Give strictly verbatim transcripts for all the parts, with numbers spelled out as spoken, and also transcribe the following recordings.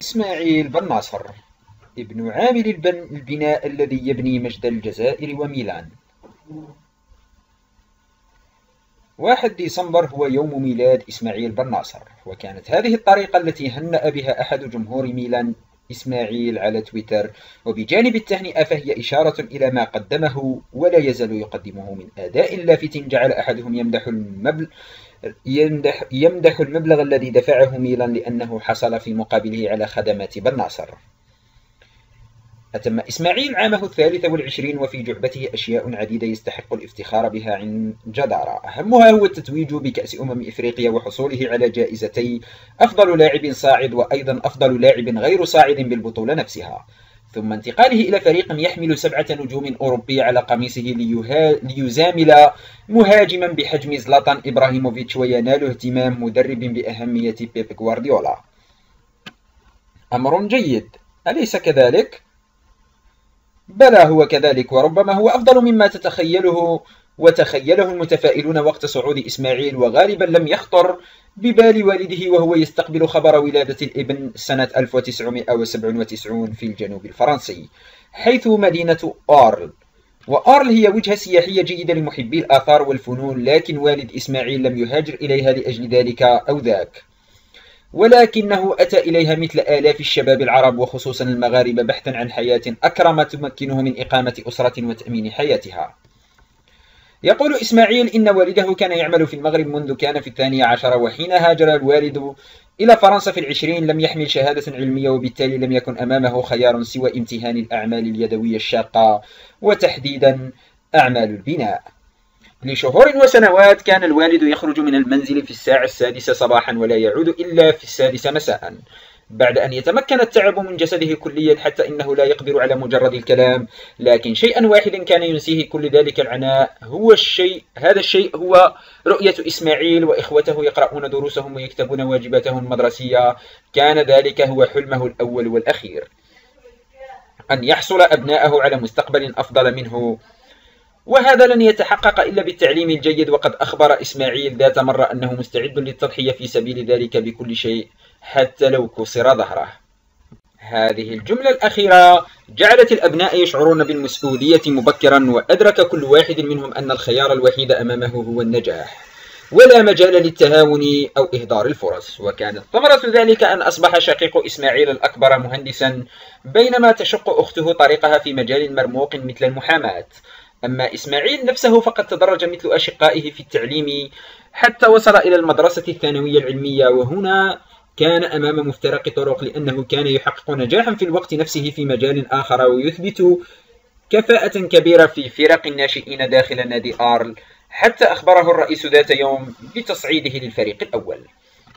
إسماعيل بن ناصر ابن عامل البناء الذي يبني مجد الجزائر وميلان. واحد ديسمبر هو يوم ميلاد إسماعيل بن ناصر، وكانت هذه الطريقة التي هنأ بها أحد جمهور ميلان إسماعيل على تويتر، وبجانب التهنئة فهي إشارة إلى ما قدمه ولا يزال يقدمه من أداء لافت جعل أحدهم يمدح المبلغ يمدح, يمدح المبلغ الذي دفعه ميلان لأنه حصل في مقابله على خدمات بن ناصر. أتم إسماعيل عامه الثالث والعشرين وفي جعبته أشياء عديدة يستحق الافتخار بها عن جدارة، أهمها هو التتويج بكأس أمم إفريقيا وحصوله على جائزتي أفضل لاعب صاعد وأيضا أفضل لاعب غير صاعد بالبطولة نفسها، ثم انتقاله إلى فريق يحمل سبعة نجوم أوروبية على قميصه ليها... ليزامل مهاجما بحجم زلاتان إبراهيموفيتش وينال اهتمام مدرب بأهمية بيب غوارديولا. أمر جيد، أليس كذلك؟ بلى هو كذلك، وربما هو أفضل مما تتخيله وتخيله المتفائلون وقت صعود إسماعيل، وغالبا لم يخطر ببال والده وهو يستقبل خبر ولادة الابن سنة ألف وتسعمئة وسبعة وتسعين في الجنوب الفرنسي حيث مدينة آرل، وآرل هي وجهة سياحية جيدة لمحبي الآثار والفنون، لكن والد إسماعيل لم يهاجر إليها لأجل ذلك أو ذاك، ولكنه أتى إليها مثل آلاف الشباب العرب وخصوصا المغاربة بحثا عن حياة أكرم تمكنه من إقامة أسرة وتأمين حياتها. يقول إسماعيل إن والده كان يعمل في المغرب منذ كان في الثانية عشر، وحين هاجر الوالد إلى فرنسا في العشرين لم يحمل شهادة علمية، وبالتالي لم يكن أمامه خيار سوى امتهان الأعمال اليدوية الشاقة وتحديدا أعمال البناء. لشهور وسنوات كان الوالد يخرج من المنزل في الساعة السادسة صباحا ولا يعود إلا في السادسة مساء، بعد أن يتمكن التعب من جسده كليا حتى إنه لا يقدر على مجرد الكلام، لكن شيئا واحدا كان ينسيه كل ذلك العناء، هو الشيء هذا الشيء هو رؤية إسماعيل وإخوته يقرؤون دروسهم ويكتبون واجباتهم المدرسية. كان ذلك هو حلمه الأول والأخير، أن يحصل أبناءه على مستقبل أفضل منه، وهذا لن يتحقق إلا بالتعليم الجيد. وقد أخبر إسماعيل ذات مرة أنه مستعد للتضحية في سبيل ذلك بكل شيء حتى لو كسر ظهره. هذه الجملة الأخيرة جعلت الأبناء يشعرون بالمسؤولية مبكرا، وأدرك كل واحد منهم أن الخيار الوحيد أمامه هو النجاح ولا مجال للتهاون أو إهدار الفرص، وكانت ثمرة ذلك أن أصبح شقيق إسماعيل الأكبر مهندسا بينما تشق أخته طريقها في مجال مرموق مثل المحاماة. أما إسماعيل نفسه فقد تدرج مثل أشقائه في التعليم حتى وصل إلى المدرسة الثانوية العلمية، وهنا كان أمام مفترق طرق لأنه كان يحقق نجاحا في الوقت نفسه في مجال آخر ويثبت كفاءة كبيرة في فرق الناشئين داخل نادي آرل، حتى أخبره الرئيس ذات يوم بتصعيده للفريق الأول،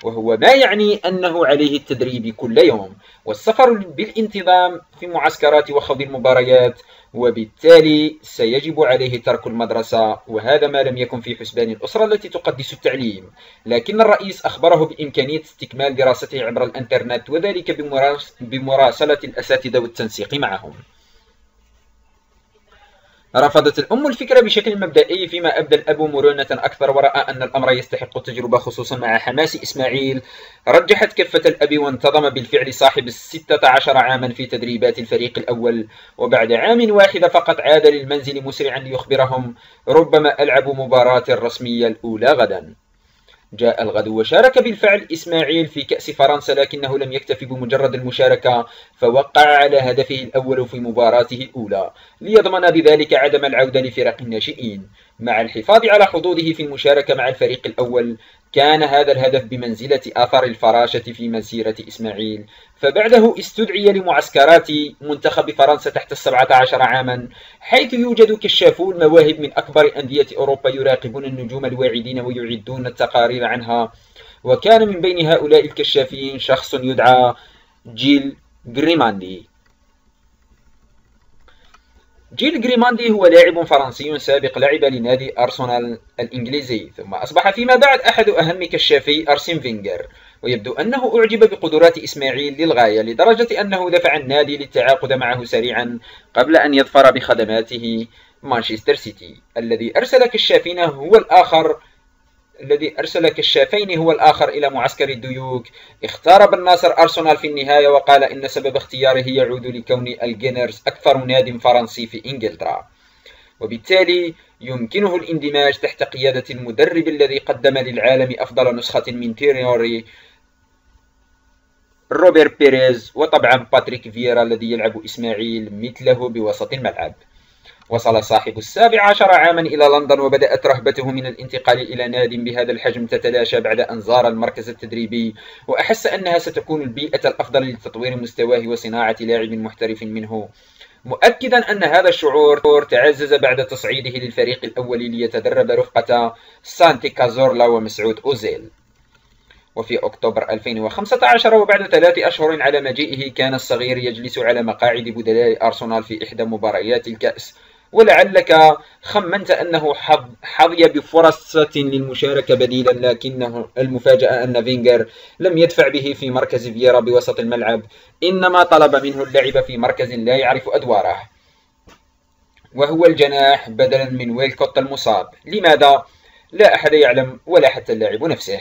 وهو ما يعني أنه عليه التدريب كل يوم والسفر بالانتظام في معسكرات وخوض المباريات، وبالتالي سيجب عليه ترك المدرسة، وهذا ما لم يكن في حسبان الأسرة التي تقدس التعليم. لكن الرئيس أخبره بإمكانية استكمال دراسته عبر الإنترنت وذلك بمراسلة الأساتذة والتنسيق معهم. رفضت الأم الفكرة بشكل مبدئي، فيما أبدى الأب مرونة أكثر ورأى أن الأمر يستحق التجربة خصوصا مع حماس إسماعيل. رجحت كفة الأب وانتظم بالفعل صاحب الستة عشر عاما في تدريبات الفريق الأول، وبعد عام واحد فقط عاد للمنزل مسرعا ليخبرهم ربما ألعب مباراة الرسمية الأولى غدا. جاء الغدو وشارك بالفعل إسماعيل في كأس فرنسا، لكنه لم يكتف بمجرد المشاركة فوقع على هدفه الأول في مباراته الأولى ليضمن بذلك عدم العودة لفرق الناشئين. مع الحفاظ على حظوظه في المشاركة مع الفريق الأول كان هذا الهدف بمنزلة آثار الفراشة في مسيرة إسماعيل، فبعده استدعي لمعسكرات منتخب فرنسا تحت السبعة عشر عاما حيث يوجد كشافو المواهب من أكبر أندية أوروبا يراقبون النجوم الواعدين ويعدون التقارير عنها، وكان من بين هؤلاء الكشافين شخص يدعى جيل غريماندي. جيل جريماندي هو لاعب فرنسي سابق لعب لنادي أرسنال الإنجليزي، ثم أصبح فيما بعد أحد أهم كشافي أرسين فينغر، ويبدو أنه أعجب بقدرات إسماعيل للغاية لدرجة أنه دفع النادي للتعاقد معه سريعا قبل أن يظفر بخدماته مانشستر سيتي الذي أرسل كشافين هو الآخر الذي أرسل كشافين هو الآخر إلى معسكر الديوك. اختار بن ناصر أرسنال في النهاية، وقال إن سبب اختياره يعود لكون الجينرز أكثر نادي فرنسي في إنجلترا، وبالتالي يمكنه الاندماج تحت قيادة المدرب الذي قدم للعالم أفضل نسخة من تيري هنري، روبرت بيريز، وطبعا باتريك فييرا الذي يلعب إسماعيل مثله بوسط الملعب. وصل صاحب السابع عشر عاما إلى لندن، وبدأت رهبته من الانتقال إلى نادي بهذا الحجم تتلاشى بعد أن زار المركز التدريبي، وأحس أنها ستكون البيئة الأفضل لتطوير مستواه وصناعة لاعب محترف منه، مؤكدا أن هذا الشعور تعزز بعد تصعيده للفريق الأول ليتدرب رفقة سانتي كازورلا ومسعود أوزيل. وفي أكتوبر ألفين وخمسة عشر وبعد ثلاث أشهر على مجيئه، كان الصغير يجلس على مقاعد بدلاء أرسنال في إحدى مباريات الكأس، ولعلك خمنت أنه حظي بفرصة للمشاركة بديلا، لكنه المفاجأة أن فينغر لم يدفع به في مركز فييرا بوسط الملعب، إنما طلب منه اللعب في مركز لا يعرف أدواره وهو الجناح بدلا من ويلكوت المصاب. لماذا؟ لا أحد يعلم ولا حتى اللاعب نفسه.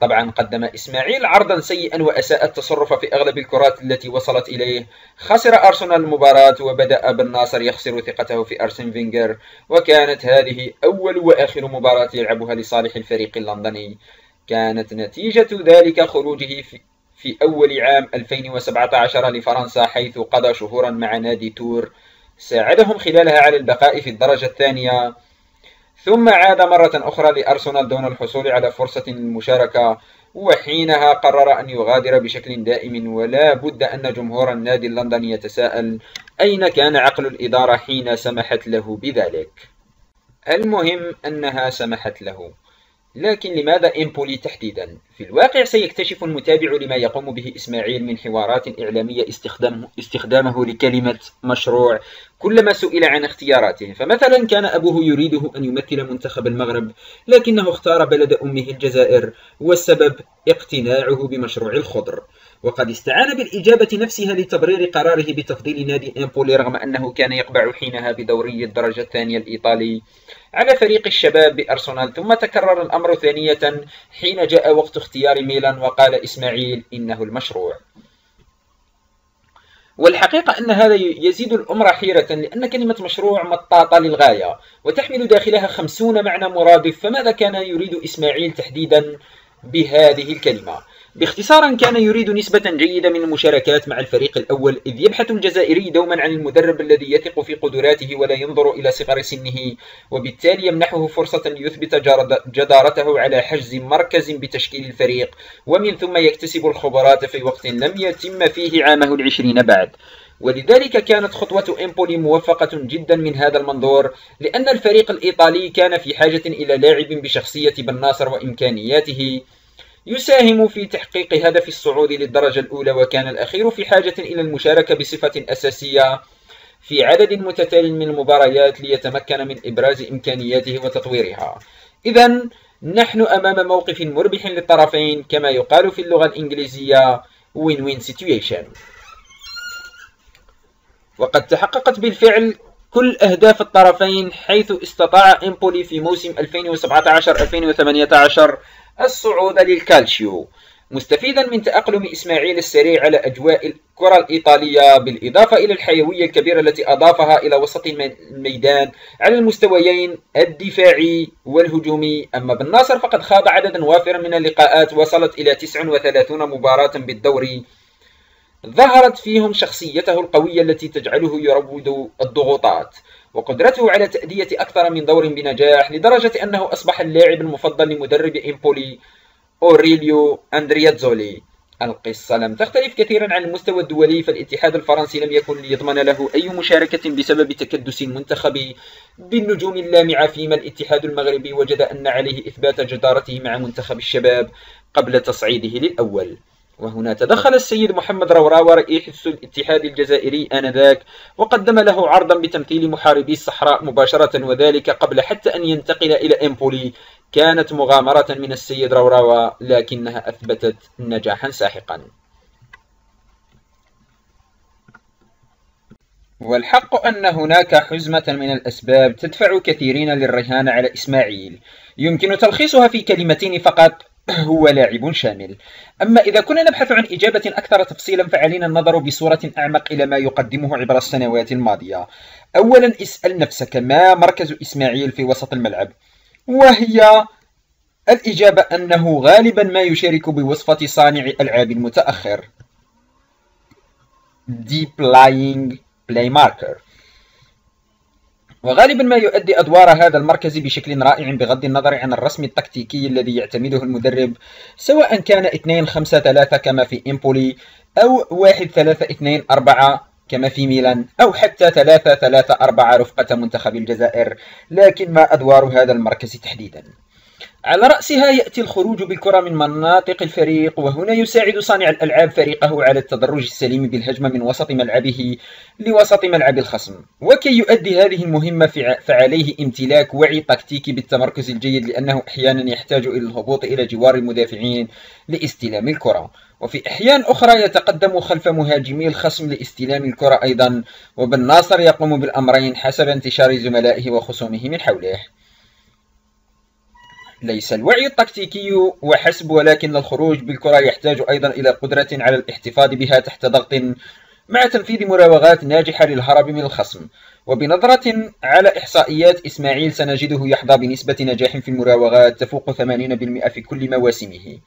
طبعا قدم إسماعيل عرضا سيئا وأساء التصرف في أغلب الكرات التي وصلت إليه. خسر أرسنال المباراة، وبدأ بن ناصر يخسر ثقته في أرسن فينغر، وكانت هذه أول وآخر مباراة يلعبها لصالح الفريق اللندني. كانت نتيجة ذلك خروجه في, في أول عام ألفين وسبعة عشر لفرنسا، حيث قضى شهورا مع نادي تور ساعدهم خلالها على البقاء في الدرجة الثانية، ثم عاد مرة أخرى لأرسنال دون الحصول على فرصة للمشاركة، وحينها قرر أن يغادر بشكل دائم. ولا بد أن جمهور النادي اللندني يتساءل أين كان عقل الإدارة حين سمحت له بذلك. المهم أنها سمحت له، لكن لماذا إمبولي تحديدا؟ في الواقع سيكتشف المتابع لما يقوم به إسماعيل من حوارات إعلامية استخدامه, استخدامه لكلمة مشروع كلما سئل عن اختياراته. فمثلا كان أبوه يريده أن يمثل منتخب المغرب، لكنه اختار بلد أمه الجزائر، والسبب اقتناعه بمشروع الخضر. وقد استعان بالإجابة نفسها لتبرير قراره بتفضيل نادي إمبولي، رغم أنه كان يقبع حينها بدوري الدرجة الثانية الإيطالي على فريق الشباب بأرسنال. ثم تكرر الأمر ثانية حين جاء وقت اختيار ميلان، وقال إسماعيل إنه المشروع. والحقيقة أن هذا يزيد الأمر حيرة، لأن كلمة مشروع مطاطة للغاية وتحمل داخلها خمسون معنى مرادف، فماذا كان يريد إسماعيل تحديدا بهذه الكلمة؟ باختصارا كان يريد نسبة جيدة من المشاركات مع الفريق الأول، إذ يبحث الجزائري دوما عن المدرب الذي يثق في قدراته ولا ينظر إلى صغر سنه، وبالتالي يمنحه فرصة ليثبت جدارته على حجز مركز بتشكيل الفريق، ومن ثم يكتسب الخبرات في وقت لم يتم فيه عامه العشرين بعد. ولذلك كانت خطوة إمبولي موفقة جدا من هذا المنظور، لأن الفريق الإيطالي كان في حاجة إلى لاعب بشخصية بن ناصر وإمكانياته يساهم في تحقيق هدف الصعود للدرجة الأولى، وكان الأخير في حاجة إلى المشاركة بصفة أساسية في عدد متتال من المباريات ليتمكن من إبراز إمكانياته وتطويرها. إذا نحن أمام موقف مربح للطرفين، كما يقال في اللغة الإنجليزية win-win situation. وقد تحققت بالفعل كل أهداف الطرفين، حيث استطاع إمبولي في موسم ألفين وسبعة عشر ألفين وثمانية عشر الصعود للكالشيو، مستفيدا من تأقلم إسماعيل السريع على أجواء الكرة الإيطالية، بالإضافة إلى الحيوية الكبيرة التي أضافها إلى وسط الميدان على المستويين الدفاعي والهجومي. أما بن ناصر فقد خاض عددا وافرا من اللقاءات، وصلت إلى تسع وثلاثين مباراة بالدوري، ظهرت فيهم شخصيته القوية التي تجعله يروض الضغوطات، وقدرته على تأدية أكثر من دور بنجاح، لدرجة أنه أصبح اللاعب المفضل لمدرب إمبولي أوريليو أندرياتزولي. القصة لم تختلف كثيرا عن المستوى الدولي، فالاتحاد الفرنسي لم يكن ليضمن له أي مشاركة بسبب تكدس منتخبي بالنجوم اللامعة، فيما الاتحاد المغربي وجد أن عليه إثبات جدارته مع منتخب الشباب قبل تصعيده للأول. وهنا تدخل السيد محمد راوراوا رئيس الاتحاد الجزائري آنذاك، وقدم له عرضا بتمثيل محاربي الصحراء مباشرة، وذلك قبل حتى أن ينتقل إلى إمبولي. كانت مغامرة من السيد راوراوا، لكنها أثبتت نجاحا ساحقا. والحق أن هناك حزمة من الأسباب تدفع كثيرين للرهان على إسماعيل، يمكن تلخيصها في كلمتين فقط: هو لاعب شامل. أما إذا كنا نبحث عن إجابة أكثر تفصيلا فعلينا النظر بصورة أعمق إلى ما يقدمه عبر السنوات الماضية. أولا، اسأل نفسك: ما مركز إسماعيل في وسط الملعب؟ وهي الإجابة أنه غالبا ما يشارك بوصفة صانع ألعاب المتأخر، Deep Lying Play Marker، وغالبا ما يؤدي أدوار هذا المركز بشكل رائع بغض النظر عن الرسم التكتيكي الذي يعتمده المدرب، سواء كان اثنين خمسة ثلاثة كما في إمبولي، أو واحد ثلاثة اثنين أربعة كما في ميلان، أو حتى ثلاثة ثلاثة أربعة رفقة منتخب الجزائر. لكن ما أدوار هذا المركز تحديدا؟ على رأسها يأتي الخروج بالكرة من مناطق الفريق، وهنا يساعد صانع الألعاب فريقه على التدرج السليم بالهجمة من وسط ملعبه لوسط ملعب الخصم. وكي يؤدي هذه المهمة فعليه امتلاك وعي تكتيكي بالتمركز الجيد، لأنه أحيانا يحتاج إلى الهبوط إلى جوار المدافعين لاستلام الكرة، وفي أحيان أخرى يتقدم خلف مهاجمي الخصم لاستلام الكرة أيضا. وبن ناصر يقوم بالأمرين حسب انتشار زملائه وخصومه من حوله. ليس الوعي التكتيكي وحسب، ولكن الخروج بالكرة يحتاج أيضا إلى قدرة على الاحتفاظ بها تحت ضغط مع تنفيذ مراوغات ناجحة للهرب من الخصم. وبنظرة على إحصائيات إسماعيل سنجده يحظى بنسبة نجاح في المراوغات تفوق ثمانين بالمئة في كل مواسمه،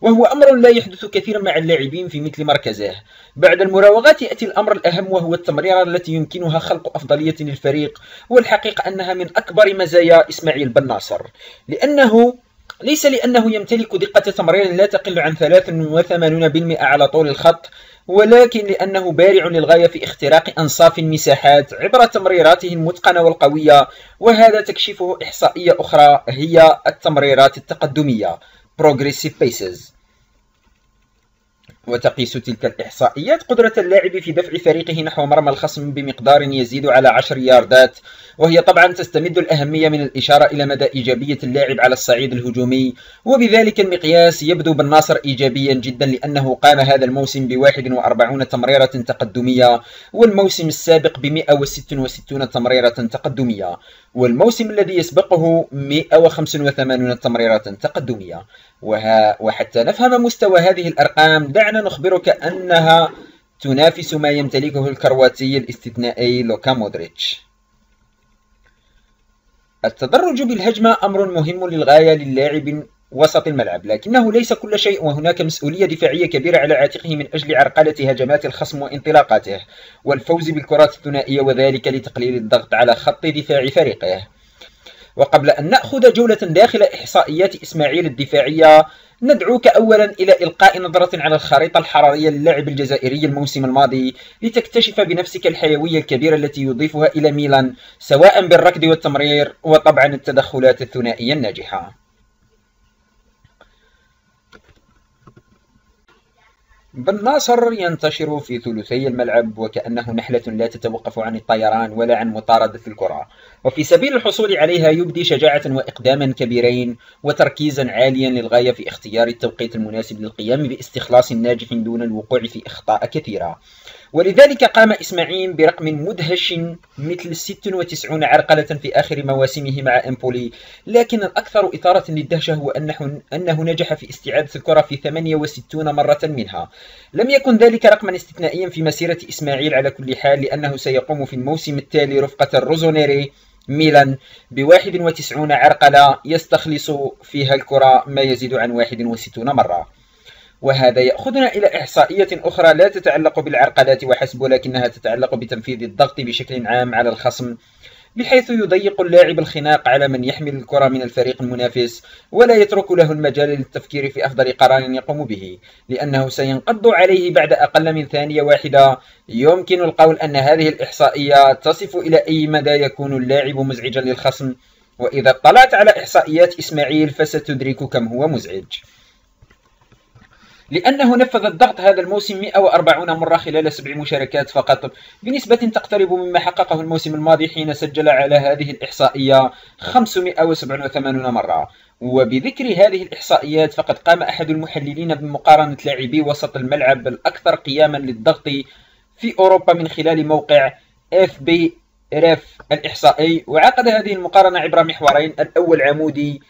وهو أمر لا يحدث كثيرا مع اللاعبين في مثل مركزه. بعد المراوغات يأتي الأمر الأهم، وهو التمريرة التي يمكنها خلق أفضلية للفريق، والحقيقة أنها من أكبر مزايا إسماعيل بن ناصر، لأنه ليس لأنه يمتلك دقة تمرير لا تقل عن ثلاثة وثمانين بالمئة على طول الخط، ولكن لأنه بارع للغاية في اختراق أنصاف المساحات عبر تمريراته المتقنة والقوية، وهذا تكشفه إحصائية أخرى هي التمريرات التقدمية Progressive Paces. وتقيس تلك الإحصائيات قدرة اللاعب في دفع فريقه نحو مرمى الخصم بمقدار يزيد على عشر ياردات، وهي طبعا تستمد الأهمية من الإشارة إلى مدى إيجابية اللاعب على الصعيد الهجومي. وبذلك المقياس يبدو بن ناصر إيجابيا جدا، لأنه قام هذا الموسم بواحد وأربعون تمريرة تقدمية، والموسم السابق بمئة وست وستون تمريرة تقدمية، والموسم الذي يسبقه مئة وخمس وثمانون تمريرة تقدمية. وها وحتى نفهم مستوى هذه الأرقام دعنا نخبرك أنها تنافس ما يمتلكه الكرواتي الاستثنائي لوكا مودريتش. التدرج بالهجمة أمر مهم للغاية للاعب وسط الملعب، لكنه ليس كل شيء، وهناك مسؤولية دفاعية كبيرة على عاتقه من أجل عرقلة هجمات الخصم وانطلاقاته والفوز بالكرات الثنائية، وذلك لتقليل الضغط على خط دفاع فريقه. وقبل أن نأخذ جولة داخل إحصائيات إسماعيل الدفاعية، ندعوك أولا إلى إلقاء نظرة على الخريطة الحرارية للاعب الجزائري الموسم الماضي، لتكتشف بنفسك الحيوية الكبيرة التي يضيفها إلى ميلان، سواء بالركض والتمرير وطبعا التدخلات الثنائية الناجحة. بن ناصر ينتشر في ثلثي الملعب وكأنه نحلة لا تتوقف عن الطيران ولا عن مطاردة الكرة، وفي سبيل الحصول عليها يبدي شجاعة وإقداما كبيرين وتركيزا عاليا للغاية في اختيار التوقيت المناسب للقيام باستخلاص ناجح دون الوقوع في أخطاء كثيرة. ولذلك قام إسماعيل برقم مدهش مثل ستة وتسعين عرقلة في آخر مواسمه مع إمبولي، لكن الأكثر إثارة للدهشة هو أنه, أنه نجح في استعادة الكرة في ثمانية وستين مرة منها. لم يكن ذلك رقما استثنائيا في مسيرة إسماعيل على كل حال، لأنه سيقوم في الموسم التالي رفقة الروزونيري ميلان بواحد وتسعون عرقلة يستخلص فيها الكرة ما يزيد عن واحد وستين مرة. وهذا يأخذنا إلى إحصائية أخرى لا تتعلق بالعرقلات وحسب، ولكنها تتعلق بتنفيذ الضغط بشكل عام على الخصم، بحيث يضيق اللاعب الخناق على من يحمل الكرة من الفريق المنافس، ولا يترك له المجال للتفكير في أفضل قرار يقوم به، لأنه سينقض عليه بعد أقل من ثانية واحدة. يمكن القول أن هذه الإحصائية تصف إلى أي مدى يكون اللاعب مزعجا للخصم، وإذا اطلعت على إحصائيات إسماعيل فستدرك كم هو مزعج، لأنه نفذ الضغط هذا الموسم مئة وأربعين مرة خلال سبع مشاركات فقط، بنسبة تقترب مما حققه الموسم الماضي حين سجل على هذه الإحصائية خمسمئة وسبعة وثمانين مرة. وبذكر هذه الإحصائيات فقد قام أحد المحللين بمقارنة لاعبي وسط الملعب الأكثر قياما للضغط في أوروبا من خلال موقع إف بي آر إف الإحصائي، وعقد هذه المقارنة عبر محورين، الأول عمودي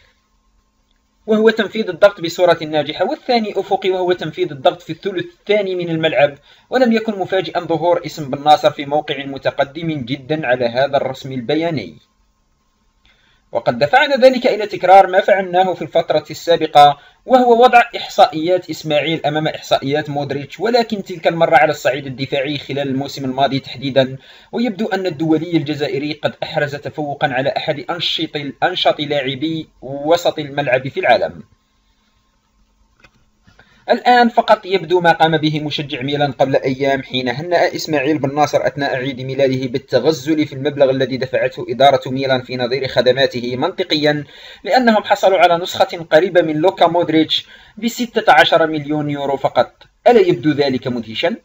وهو تنفيذ الضغط بصورة ناجحة، والثاني أفقي وهو تنفيذ الضغط في الثلث الثاني من الملعب. ولم يكن مفاجئا ظهور اسم بن ناصر في موقع متقدم جدا على هذا الرسم البياني، وقد دفعنا ذلك إلى تكرار ما فعلناه في الفترة السابقة، وهو وضع إحصائيات إسماعيل أمام إحصائيات مودريتش، ولكن تلك المرة على الصعيد الدفاعي خلال الموسم الماضي تحديدا. ويبدو أن الدولي الجزائري قد أحرز تفوقا على أحد أنشط أنشط لاعبي وسط الملعب في العالم. الآن فقط يبدو ما قام به مشجع ميلان قبل أيام حين هنأ إسماعيل بن ناصر أثناء عيد ميلاده بالتغزل في المبلغ الذي دفعته إدارة ميلان في نظير خدماته، منطقيا لأنهم حصلوا على نسخة قريبة من لوكا مودريتش ب ستة عشر مليون يورو فقط. ألا يبدو ذلك مدهشا؟